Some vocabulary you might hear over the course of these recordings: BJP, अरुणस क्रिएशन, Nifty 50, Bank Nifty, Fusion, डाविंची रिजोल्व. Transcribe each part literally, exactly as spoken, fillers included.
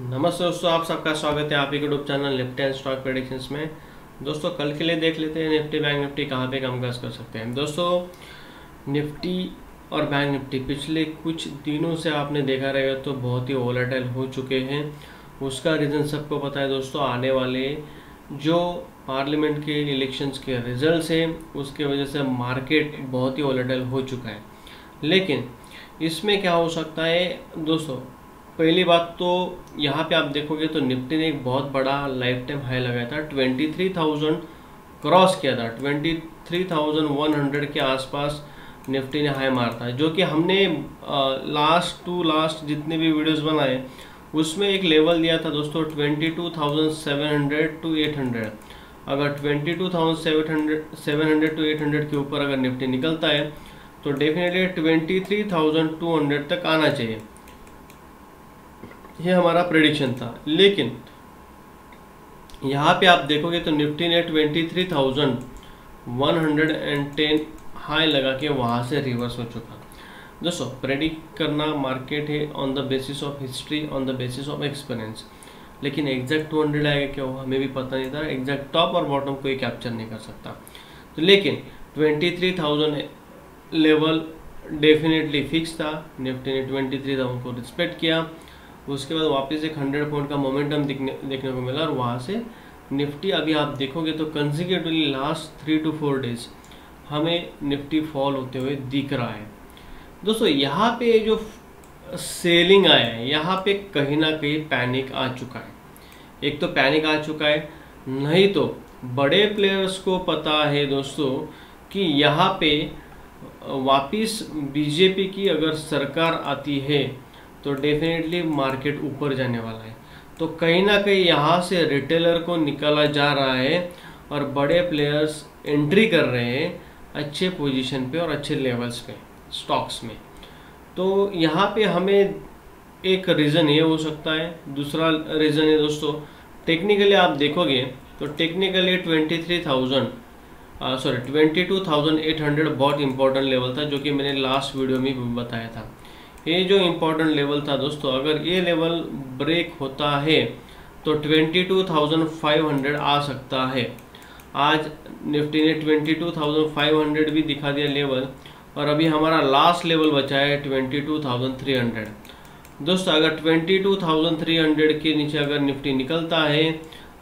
नमस्ते दोस्तों, आप सबका स्वागत है आपके YouTube channel Nifty and stock predictions में। दोस्तों कल के लिए देख लेते हैं निफ्टी बैंक निफ्टी कहाँ पे कम काज कर सकते हैं। दोस्तों निफ्टी और बैंक निफ्टी पिछले कुछ दिनों से आपने देखा रहेगा तो बहुत ही वोलेटाइल हो चुके हैं। उसका रीज़न सबको पता है दोस्तों, आने वाले जो पार्लियामेंट के इलेक्शंस के रिजल्ट है उसके वजह से मार्केट बहुत ही वोलेटाइल हो चुका है। लेकिन इसमें क्या हो सकता है दोस्तों, पहली बात तो यहाँ पे आप देखोगे तो निफ्टी ने एक बहुत बड़ा लाइफ टाइम हाई लगाया था, तेईस हज़ार क्रॉस किया था, तेईस हज़ार एक सौ के आसपास निफ्टी ने हाई मारा था, जो कि हमने लास्ट टू लास्ट जितने भी वीडियोस बनाए उसमें एक लेवल दिया था दोस्तों बाईस हज़ार सात सौ टू आठ सौ। अगर बाईस हज़ार सात सौ टू आठ सौ के ऊपर अगर निफ्टी निकलता है तो डेफिनेटली तेईस हज़ार दो सौ तक आना चाहिए, ये हमारा प्रेडिक्शन था। लेकिन यहाँ पे आप देखोगे तो निफ्टी ने तेईस हज़ार एक सौ दस हाई लगा के वहाँ से रिवर्स हो चुका। दोस्तों प्रेडिक्ट करना मार्केट है on the basis of history, on the basis of experience, लेकिन एग्जैक्ट दो सौ आएगा क्या हुआ हमें भी पता नहीं था। एग्जैक्ट टॉप और बॉटम कोई कैप्चर नहीं कर सकता, तो लेकिन तेईस हज़ार लेवल डेफिनेटली फिक्स था। निफ्टी ने तेईस हज़ार को रिस्पेक्ट किया, उसके बाद वापस एक हंड्रेड पॉइंट का मोमेंटम दिखने देखने को मिला और वहाँ से निफ्टी अभी आप देखोगे तो consecutively last three two four days हमें निफ्टी फॉल होते हुए दिख रहा है। दोस्तों यहाँ पे जो सेलिंग आया है यहाँ पे कहीं ना कहीं पैनिक आ चुका है। एक तो पैनिक आ चुका है, नहीं तो बड़े प्लेयर्स को पता है दोस्तों कि यहाँ पे वापस बीजेपी की अगर सरकार आती है तो डेफिनेटली मार्केट ऊपर जाने वाला है। तो कहीं ना कहीं यहाँ से रिटेलर को निकाला जा रहा है और बड़े प्लेयर्स एंट्री कर रहे हैं अच्छे पोजीशन पे और अच्छे लेवल्स पे स्टॉक्स में। तो यहाँ पे हमें एक रीज़न ये हो सकता है। दूसरा रीज़न है दोस्तों, टेक्निकली आप देखोगे तो technically twenty three thousand sorry twenty two thousand eight hundred बहुत इंपॉर्टेंट लेवल था, जो कि मैंने लास्ट वीडियो में भी बताया था। ये जो इम्पोर्टेंट लेवल था दोस्तों, अगर ये लेवल ब्रेक होता है तो बाईस हज़ार पाँच सौ आ सकता है। आज निफ्टी ने बाईस हज़ार पाँच सौ भी दिखा दिया लेवल, और अभी हमारा लास्ट लेवल बचा है बाईस हज़ार तीन सौ। दोस्तों अगर बाईस हज़ार तीन सौ के नीचे अगर निफ्टी निकलता है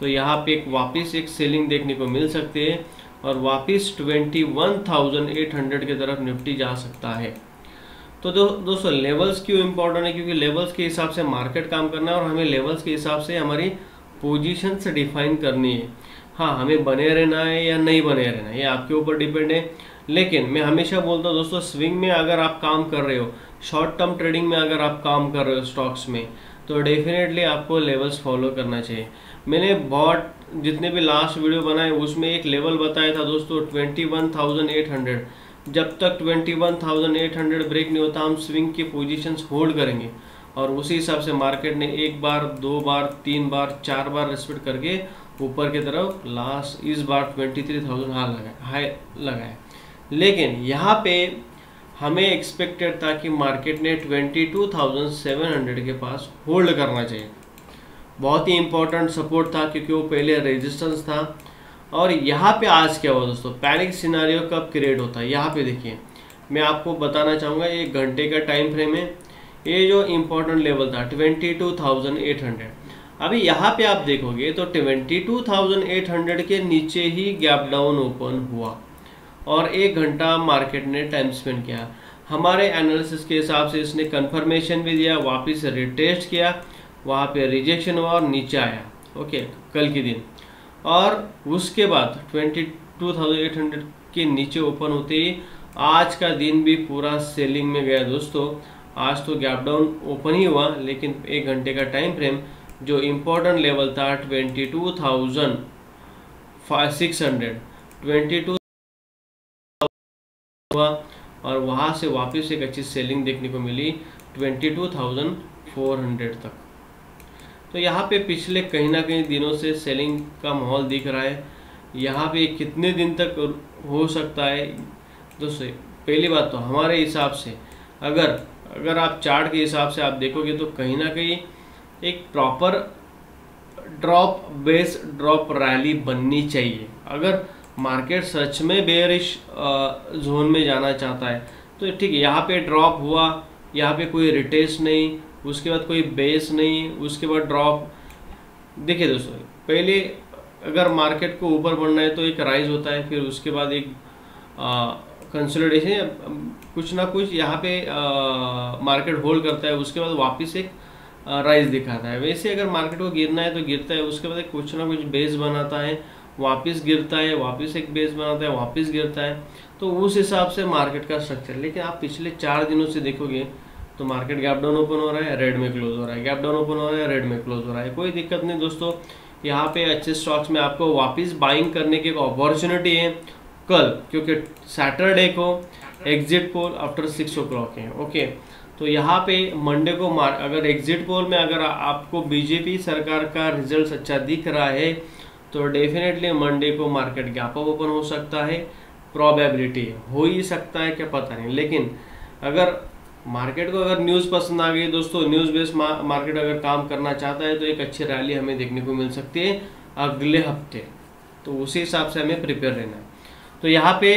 तो यहाँ पे एक वापस एक सेलिंग देखने को मिल सकती है और वापस इक्कीस हज़ार आठ सौ की तरफ निफ्टी जा सकता है। तो दो, दोस्तों लेवल्स क्यों इम्पोर्टेंट है, क्योंकि लेवल्स के हिसाब से मार्केट काम करना है और हमें लेवल्स के हिसाब से हमारी पोजीशन से डिफाइन करनी है। हाँ, हमें बने रहना है या नहीं बने रहना है ये आपके ऊपर डिपेंड है। लेकिन मैं हमेशा बोलता हूँ दोस्तों, स्विंग में अगर आप काम कर रहे हो, शॉर्ट टर्म ट्रेडिंग में अगर आप काम कर रहे हो स्टॉक्स में, तो डेफिनेटली आपको लेवल्स फॉलो करना चाहिए। मैंने बहुत जितने भी लास्ट वीडियो बनाए उसमें एक लेवल बताया था दोस्तों twenty one thousand eight hundred. जब तक इक्कीस हज़ार आठ सौ ब्रेक नहीं होता हम स्विंग की पोजीशंस होल्ड करेंगे, और उसी हिसाब से मार्केट ने एक बार, दो बार, तीन बार, चार बार रिस्पेक्ट करके ऊपर की तरफ लास्ट इस बार तेईस हज़ार हाई लगा हाई लगाया। लेकिन यहाँ पे हमें एक्सपेक्टेड था कि मार्केट ने बाईस हज़ार सात सौ के पास होल्ड करना चाहिए। बहुत ही इंपॉर्टेंट सपोर्ट था क्योंकि वो पहले रेजिस्टेंस था। और यहाँ पे आज क्या हुआ दोस्तों, पैनिक सिनारियो कब क्रिएट होता है यहाँ पे देखिए, मैं आपको बताना चाहूँगा। एक घंटे का टाइम फ्रेम है, ये जो इम्पोर्टेंट लेवल था बाईस हज़ार आठ सौ, अभी यहाँ पे आप देखोगे तो बाईस हज़ार आठ सौ के नीचे ही गैप डाउन ओपन हुआ और एक घंटा मार्केट ने टाइम स्पेंड किया। हमारे एनालिसिस के हिसाब से इसने कन्फर्मेशन भी दिया, वापस रिटेस्ट किया, वहाँ पर रिजेक्शन हुआ और नीचे आया। ओके कल के दिन, और उसके बाद बाईस हज़ार आठ सौ के नीचे ओपन होते ही आज का दिन भी पूरा सेलिंग में गया दोस्तों। आज तो गैप डाउन ओपन ही हुआ, लेकिन एक घंटे का टाइम फ्रेम जो इम्पोर्टेंट लेवल था बाईस हज़ार छह सौ बाईस हुआ और वहाँ से वापस एक अच्छी सेलिंग देखने को मिली बाईस हज़ार चार सौ तक। तो यहाँ पे पिछले कहीं ना कहीं दिनों से सेलिंग का माहौल दिख रहा है। यहाँ पे कितने दिन तक हो सकता है दोस्तों, पहली बात तो हमारे हिसाब से अगर अगर आप चार्ट के हिसाब से आप देखोगे तो कहीं ना कहीं एक proper drop base drop rally बननी चाहिए। अगर मार्केट सच में बेयरिश जोन में जाना चाहता है तो ठीक है, यहाँ पे ड्रॉप हुआ, यहाँ पे कोई रिटेस्ट नहीं, उसके बाद कोई बेस नहीं, उसके बाद ड्रॉप। देखिए दोस्तों, पहले अगर मार्केट को ऊपर बढ़ना है तो एक राइज होता है, फिर उसके बाद एक कंसोलिडेशन, कुछ ना कुछ यहाँ पे मार्केट होल्ड करता है, उसके बाद वापस एक राइज दिखाता है। वैसे अगर मार्केट को गिरना है तो गिरता है, उसके बाद कुछ ना कुछ बेस बनाता है, वापस गिरता है, वापस एक बेस बनाता है, वापस गिरता है। तो उस हिसाब से मार्केट का स्ट्रक्चर। लेकिन आप पिछले चार दिनों से देखोगे तो मार्केट गैप डाउन ओपन हो रहा है, रेड में क्लोज हो रहा है, गैप डाउन ओपन हो रहा है, रेड में क्लोज हो रहा है। कोई दिक्कत नहीं दोस्तों, यहाँ पे अच्छे स्टॉक्स में आपको वापस बाइंग करने की एक अपॉर्चुनिटी है कल, क्योंकि सैटरडे को exit poll after six o'clock है। ओके, तो यहाँ पे मंडे को मार अगर एग्जिट पोल में अगर आपको बीजेपी सरकार का रिजल्ट अच्छा दिख रहा है तो डेफिनेटली मंडे को मार्केट गैप अप ओपन हो सकता है, प्रोबेबिलिटी हो ही सकता है, क्या पता नहीं। लेकिन अगर मार्केट को अगर न्यूज़ पसंद आ गई दोस्तों, न्यूज़ बेस्ड मार्केट अगर काम करना चाहता है तो एक अच्छी रैली हमें देखने को मिल सकती है अगले हफ्ते, तो उसी हिसाब से हमें प्रिपेयर रहना है। तो यहाँ पे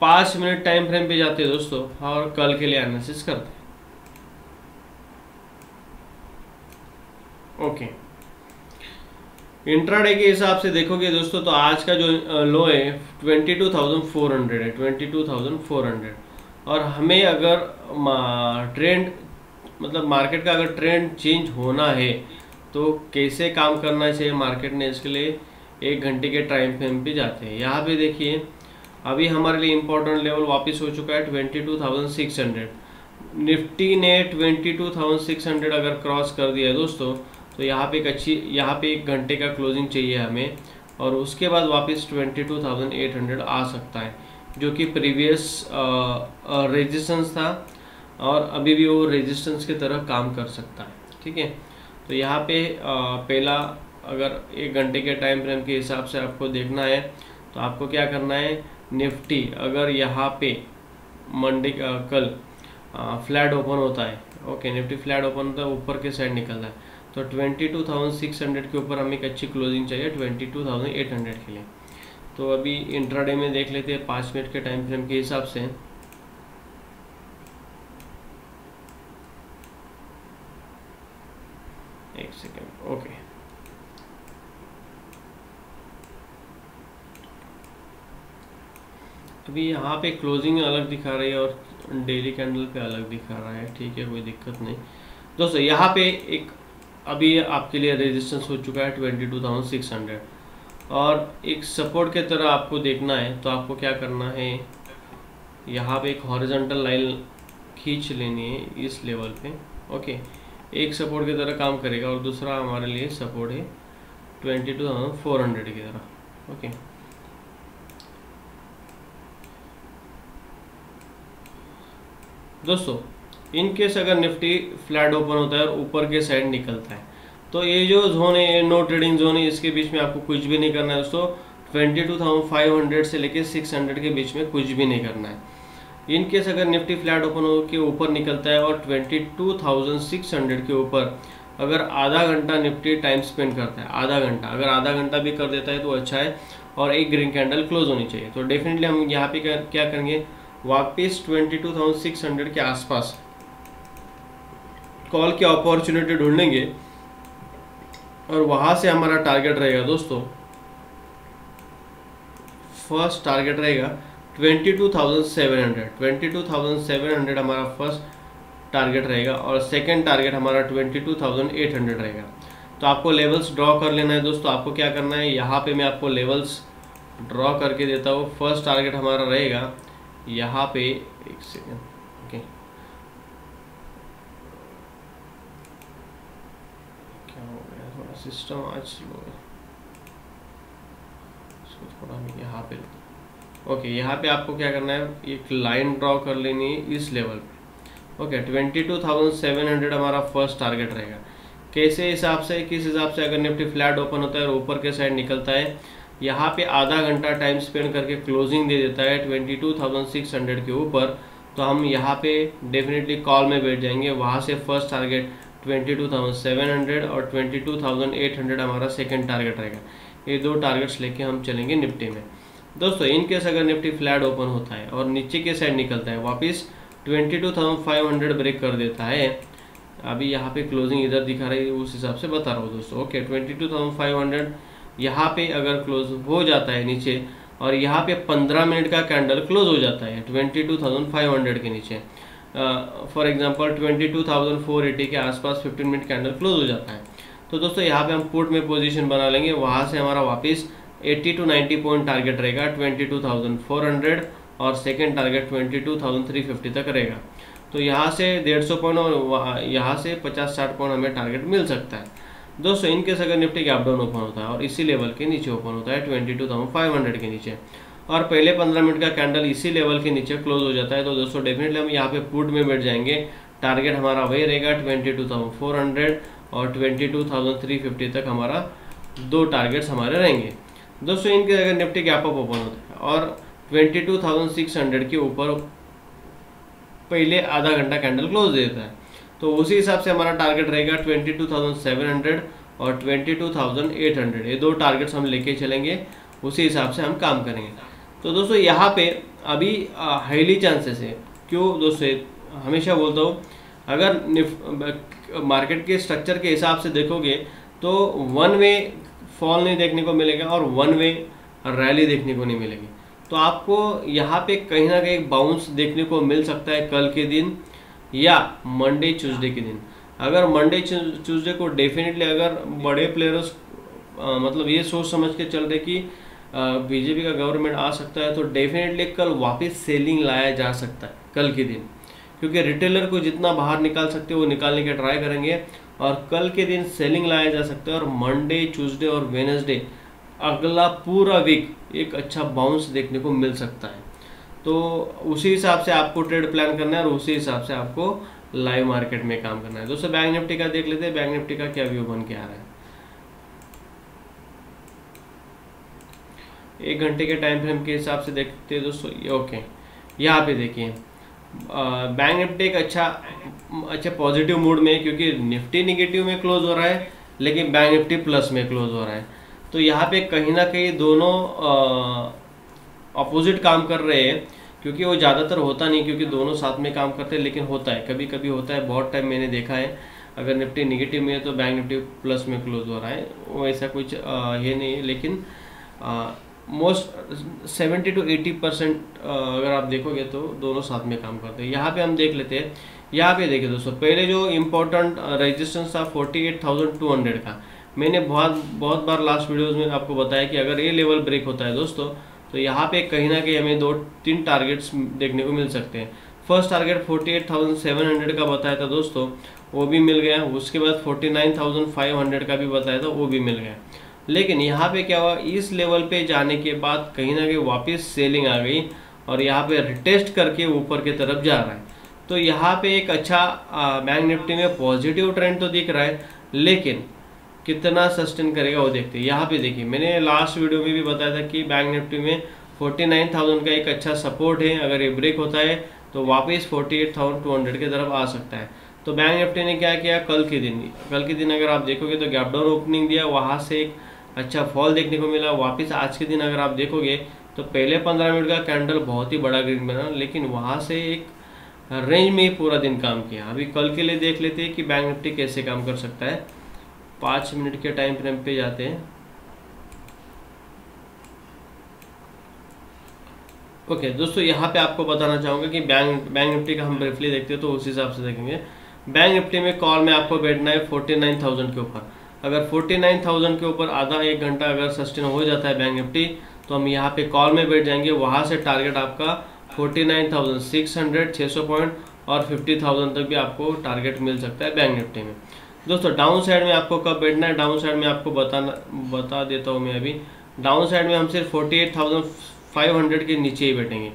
पाँच मिनट टाइम फ्रेम पे जाते हैं दोस्तों और कल के लिए एनालिसिस करते हैं। ओके, इंट्राडे के हिसाब से देखोगे दोस्तों तो आज का जो लो है बाईस हज़ार चार सौ है, बाईस हज़ार चार सौ और हमें अगर ट्रेंड मतलब मार्केट का अगर ट्रेंड चेंज होना है तो कैसे काम करना चाहिए मार्केट ने, इसके लिए एक घंटे के टाइम फ्रेम पे जाते हैं। यहाँ पे देखिए अभी हमारे लिए इम्पोर्टेंट लेवल वापस हो चुका है बाईस हज़ार छह सौ। निफ्टी ने बाईस हज़ार छह सौ अगर क्रॉस कर दिया है दोस्तों तो यहाँ पे एक अच्छी यहाँ पे एक घंटे का क्लोजिंग चाहिए हमें और उसके बाद वापस बाईस हज़ार आठ सौ आ सकता है, जो कि प्रीवियस रेजिस्टेंस था और अभी भी वो रेजिस्टेंस की तरह काम कर सकता है। ठीक है, तो यहाँ पे पहला अगर एक घंटे के टाइम फ्रेम के हिसाब से आपको देखना है तो आपको क्या करना है, निफ्टी अगर यहाँ पे मंडे कल फ्लैट ओपन होता है, ओके निफ्टी फ्लैट ओपन होता है, ऊपर के साइड निकलता है तो बाईस हज़ार छह सौ के ऊपर हमें एक अच्छी क्लोजिंग चाहिए बाईस हज़ार आठ सौ के लिए। तो अभी इंट्राडे में देख लेते हैं पाँच मिनट के टाइम फ्रेम के हिसाब से। एक सेकेंड, ओके अभी यहाँ पे क्लोजिंग अलग दिखा रही है और डेली कैंडल पे अलग दिखा रहा है। ठीक है, कोई दिक्कत नहीं दोस्तों। यहाँ पे एक अभी आपके लिए रेजिस्टेंस हो चुका है बाईस हज़ार छह सौ और एक सपोर्ट के तरह आपको देखना है तो आपको क्या करना है, यहाँ पे एक हॉरिजॉन्टल लाइन खींच लेनी है इस लेवल पे। ओके, एक सपोर्ट की तरह काम करेगा और दूसरा हमारे लिए सपोर्ट है बाईस हज़ार चार सौ की तरह। ओके, दोस्तों इनकेस अगर निफ्टी फ्लैट ओपन होता है और ऊपर के साइड निकलता है तो ये जो जोन है नो ट्रेडिंग जोन है, इसके बीच में आपको कुछ भी नहीं करना है दोस्तों। बाईस हज़ार पाँच सौ से लेके छह सौ के बीच में कुछ भी नहीं करना है। इनकेस अगर निफ्टी फ्लैट ओपन होकर ऊपर निकलता है और बाईस हज़ार छह सौ के ऊपर अगर आधा घंटा निफ्टी टाइम स्पेंड करता है, आधा घंटा अगर आधा घंटा भी कर देता है तो अच्छा है और एक ग्रीन कैंडल क्लोज होनी चाहिए। तो डेफिनेटली हम यहाँ पे क्या करेंगे, वापस बाईस हज़ार छह सौ के आसपास कॉल की अपॉर्चुनिटी ढूंढेंगे और वहाँ से हमारा टारगेट रहेगा दोस्तों, फर्स्ट टारगेट रहेगा बाईस हज़ार सात सौ, बाईस हज़ार सात सौ हमारा फर्स्ट टारगेट रहेगा और सेकंड टारगेट हमारा बाईस हज़ार आठ सौ रहेगा। तो आपको लेवल्स ड्रॉ कर लेना है दोस्तों। आपको क्या करना है, यहाँ पे मैं आपको लेवल्स ड्रॉ करके देता हूँ। फर्स्ट टारगेट हमारा रहेगा यहाँ पे, एक सेकेंड, ओके सिस्टम आज स्लो है इसको थोड़ा मैं यहाँ पे, ओके यहाँ पे आपको क्या करना है, एक लाइन ड्रॉ कर लेनी है इस लेवल पे। ओके बाईस हज़ार सात सौ हमारा फर्स्ट टारगेट रहेगा। कैसे हिसाब से, किस हिसाब से, अगर निफ्टी फ्लैट ओपन होता है और ऊपर के साइड निकलता है, यहाँ पे आधा घंटा टाइम स्पेंड करके क्लोजिंग दे देता है बाईस हज़ार छह सौ के ऊपर तो हम यहाँ पे डेफिनेटली कॉल में बैठ जाएंगे। वहाँ से फर्स्ट टारगेट बाईस हज़ार सात सौ और बाईस हज़ार आठ सौ हमारा सेकंड टारगेट रहेगा। ये दो टारगेट्स लेके हम चलेंगे निफ्टी में। दोस्तों इन केस अगर निफ्टी फ्लैट ओपन होता है और नीचे के साइड निकलता है, वापस बाईस हज़ार पाँच सौ ब्रेक कर देता है, अभी यहाँ पे क्लोजिंग इधर दिखा रही है उस हिसाब से बता रहा हूँ दोस्तों। ओके, बाईस हज़ार पाँच सौ यहाँ पे अगर क्लोज हो जाता है नीचे और यहाँ पे पंद्रह मिनट का कैंडल क्लोज हो जाता है बाईस हज़ार पाँच सौ के नीचे, फॉर एग्जांपल बाईस हज़ार चार सौ अस्सी के आसपास पंद्रह मिनट कैंडल क्लोज हो जाता है, तो दोस्तों यहाँ पे हम पुट में पोजीशन बना लेंगे। वहाँ से हमारा वापस अस्सी टू नब्बे पॉइंट टारगेट रहेगा बाईस हज़ार चार सौ और सेकंड टारगेट बाईस हज़ार तीन सौ पचास तक रहेगा। तो यहाँ से एक सौ पचास पॉइंट और यहाँ से पचास साठ पॉइंट हमें टारगेट मिल सकता है दोस्तों। इनके अगर निफ्टी गैप डाउन ओपन होता है और इसी लेवल के नीचे ओपन होता है बाईस हज़ार पाँच सौ के नीचे और पहले पंद्रह मिनट का कैंडल इसी लेवल के नीचे क्लोज हो जाता है, तो दोस्तों डेफिनेटली हम यहाँ पे पुट में बैठ जाएंगे। टारगेट हमारा वही रहेगा बाईस हज़ार चार सौ और बाईस हज़ार तीन सौ पचास तक हमारा दो टारगेट्स हमारे रहेंगे दोस्तों। इनके अगर निफ्टी गैप अप ओपन होता है और बाईस हज़ार छह सौ के ऊपर पहले आधा घंटा कैंडल क्लोज देता है, तो उसी हिसाब से हमारा टारगेट रहेगा बाईस हज़ार सात सौ और बाईस हज़ार आठ सौ, ये दो टारगेट्स हम लेके चलेंगे, उसी हिसाब से हम काम करेंगे। तो दोस्तों यहाँ पे अभी हाईली चांसेस है। क्यों दोस्तों, हमेशा बोलता हूँ अगर मार्केट के स्ट्रक्चर के हिसाब से देखोगे तो वन वे फॉल नहीं देखने को मिलेगा और वन वे रैली देखने को नहीं मिलेगी, तो आपको यहाँ पे कहीं ना कहीं बाउंस देखने को मिल सकता है कल के दिन या मंडे ट्यूसडे के दिन। अगर मंडे ट्यूसडे को डेफिनेटली अगर बड़े प्लेयर्स मतलब ये सोच समझ के चल रहे कि बीजेपी का गवर्नमेंट आ सकता है, तो डेफिनेटली कल वापस सेलिंग लाया जा सकता है कल के दिन, क्योंकि रिटेलर को जितना बाहर निकाल सकते हैं वो निकालने के ट्राई करेंगे और कल के दिन सेलिंग लाया जा सकता है। और मंडे ट्यूसडे और वेनसडे अगला पूरा वीक एक अच्छा बाउंस देखने को मिल सकता है, तो उसी हिसाब से आपको ट्रेड प्लान करना है और उसी हिसाब से आपको लाइव मार्केट में काम करना है दोस्तों। बैंक निफ्टी का देख लेते हैं, बैंक निफ्टी का क्या व्यू बन के आ रहा है एक घंटे के टाइम फ्रेम के हिसाब से देखते हैं दोस्तों। ओके, यहाँ पे देखिए बैंक निफ्टी एक अच्छा अच्छा पॉजिटिव मूड में है, क्योंकि निफ्टी निगेटिव में क्लोज हो रहा है लेकिन बैंक निफ्टी प्लस में क्लोज हो रहा है, तो यहाँ पे कहीं ना कहीं दोनों आ, अपोजिट काम कर रहे हैं, क्योंकि वो ज़्यादातर होता नहीं, क्योंकि दोनों साथ में काम करते हैं, लेकिन होता है कभी कभी होता है। बहुत टाइम मैंने देखा है अगर निफ्टी निगेटिव में है तो बैंक निफ्टी प्लस में क्लोज हो रहा है, वो ऐसा कुछ आ, ये नहीं है, लेकिन most seventy two eighty percent अगर आप देखोगे तो दोनों साथ में काम करते हैं। यहाँ पे हम देख लेते हैं, यहाँ पे देखिए दोस्तों पहले जो इम्पोर्टेंट रेजिस्टेंस था forty eight thousand two hundred का, मैंने बहुत बहुत बार लास्ट वीडियोज़ में आपको बताया कि अगर ये लेवल ब्रेक होता है दोस्तों तो यहाँ पे कहीं ना कहीं हमें दो तीन टारगेट्स देखने को मिल सकते हैं। फर्स्ट टारगेट अड़तालीस हज़ार सात सौ का बताया था दोस्तों, वो भी मिल गया, उसके बाद उनचास हज़ार पाँच सौ का भी बताया था, वो भी मिल गया, लेकिन यहाँ पे क्या हुआ इस लेवल पे जाने के बाद कहीं ना कहीं वापस सेलिंग आ गई और यहाँ पे रिटेस्ट करके ऊपर की तरफ जा रहा है। तो यहाँ पे एक अच्छा बैंक निफ्टी में पॉजिटिव ट्रेंड तो दिख रहा है, लेकिन कितना सस्टेन करेगा वो देखते हैं। यहाँ पे देखिए मैंने लास्ट वीडियो में भी बताया था कि बैंक निफ्टी में उनचास हज़ार का एक अच्छा सपोर्ट है, अगर ये ब्रेक होता है तो वापस अड़तालीस हज़ार दो सौ की तरफ आ सकता है। तो बैंक निफ्टी ने क्या किया कल के दिन, कल के दिन अगर आप देखोगे तो गैप डाउन ओपनिंग दिया, वहाँ से एक अच्छा फॉल देखने को मिला। वापस आज के दिन अगर आप देखोगे तो पहले पंद्रह मिनट का कैंडल बहुत ही बड़ा ग्रीन बना, लेकिन वहाँ से एक रेंज में ही पूरा दिन काम किया। अभी कल के लिए देख लेते हैं कि बैंक निफ्टी कैसे काम कर सकता है। पाँच मिनट के टाइम फ्रेम पे जाते हैं। ओके दोस्तों, यहाँ पे आपको बताना चाहूँगा कि बैंक बैंक निफ्टी का हम ब्रीफली देखते हैं तो उस हिसाब से देखेंगे। बैंक निफ्टी में कॉल में आपको बैठना है उनचास हज़ार के ऊपर, अगर उनचास हज़ार के ऊपर आधा एक घंटा अगर सस्टेन हो जाता है बैंक निफ्टी तो हम यहाँ पे कॉल में बैठ जाएंगे। वहाँ से टारगेट आपका उनचास हज़ार छह सौ छह सौ पॉइंट और पचास हज़ार तक भी आपको टारगेट मिल सकता है बैंक निफ्टी में दोस्तों। डाउन साइड में आपको कब बैठना है, डाउन साइड में आपको बताना बता देता हूँ मैं अभी। डाउन साइड में हम सिर्फ अड़तालीस हज़ार पाँच सौ के नीचे ही बैठेंगे।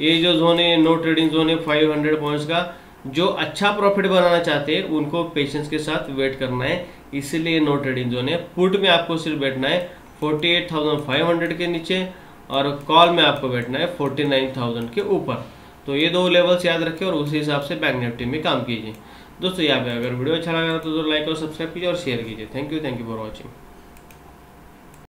ये जो जोन है नो ट्रेडिंग जोन है पाँच सौ पॉइंट्स का, जो अच्छा प्रॉफिट बनाना चाहते हैं उनको पेशेंस के साथ वेट करना है, इसीलिए नो ट्रेडिंग जोन है। पुट में आपको सिर्फ बैठना है अड़तालीस हज़ार पाँच सौ के नीचे और कॉल में आपको बैठना है उनचास हज़ार के ऊपर। तो ये दो लेवल्स याद रखें और उसी हिसाब से बैंक निफ्टी में काम कीजिए। दोस्तों यहाँ पे अगर वीडियो अच्छा लगा तो लाइक और सब्सक्राइब कीजिए और शेयर कीजिए। Thank you thank you for watching.